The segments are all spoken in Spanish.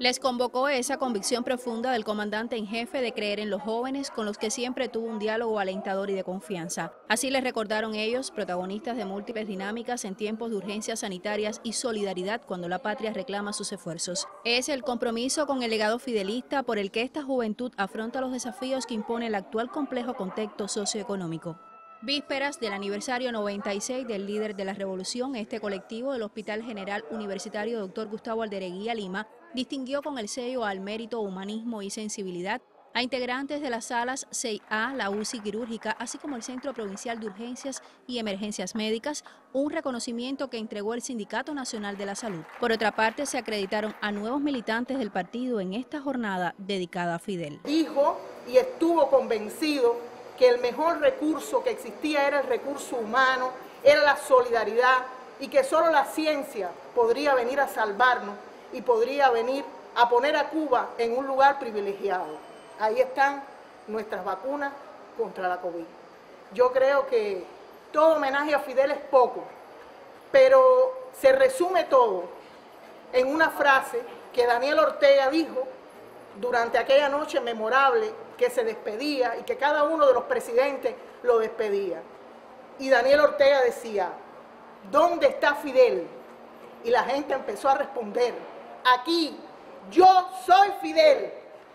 Les convocó esa convicción profunda del comandante en jefe de creer en los jóvenes, con los que siempre tuvo un diálogo alentador y de confianza. Así les recordaron ellos, protagonistas de múltiples dinámicas en tiempos de urgencias sanitarias y solidaridad cuando la patria reclama sus esfuerzos. Es el compromiso con el legado fidelista por el que esta juventud afronta los desafíos que impone el actual complejo contexto socioeconómico. Vísperas del aniversario 96 del líder de la revolución, este colectivo del Hospital General Universitario Doctor Gustavo Aldereguía Lima distinguió con el sello al mérito, humanismo y sensibilidad a integrantes de las salas 6A, la UCI quirúrgica, así como el Centro Provincial de Urgencias y Emergencias Médicas, un reconocimiento que entregó el Sindicato Nacional de la Salud. Por otra parte, se acreditaron a nuevos militantes del partido en esta jornada dedicada a Fidel. Dijo y estuvo convencido que el mejor recurso que existía era el recurso humano, era la solidaridad, y que solo la ciencia podría venir a salvarnos y podría venir a poner a Cuba en un lugar privilegiado. Ahí están nuestras vacunas contra la COVID. Yo creo que todo homenaje a Fidel es poco, pero se resume todo en una frase que Daniel Ortega dijo durante aquella noche memorable que se despedía y que cada uno de los presidentes lo despedía. Y Daniel Ortega decía, ¿dónde está Fidel? Y la gente empezó a responder, aquí, yo soy Fidel,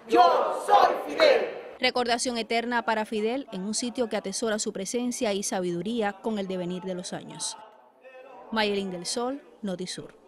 yo soy Fidel. Recordación eterna para Fidel en un sitio que atesora su presencia y sabiduría con el devenir de los años. Mayelín del Sol, Notisur.